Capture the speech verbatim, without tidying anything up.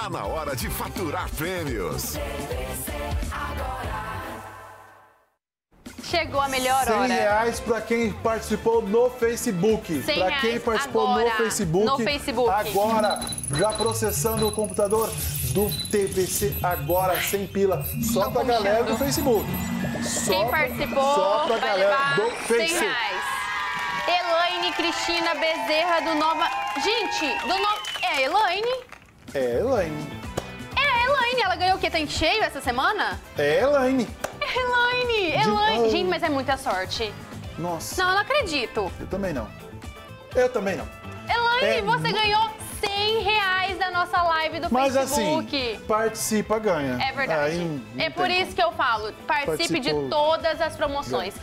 Tá na hora de faturar prêmios. Chegou a melhor hora. cem reais para quem participou no Facebook. Para quem participou agora, no, Facebook, no Facebook. Agora, já processando o computador do T V C agora, sem pila. Só para a galera do Facebook. Só quem participou, só pra galera do Facebook. cem reais. Elaine Cristina Bezerra do Nova... Gente, do Nova... É a Elaine? É a Elaine. É a Elaine. Ela ganhou o quê? Tá em cheio essa semana? É a Elaine. Elaine, Elaine. De... Gente, mas é muita sorte. Nossa. Não, eu não acredito. Eu também não. Eu também não. Elaine, é... você ganhou cem reais da nossa live do mas Facebook. Mas assim, participa, ganha. É verdade. Aí, é por isso que eu falo, participe Participou... de todas as promoções.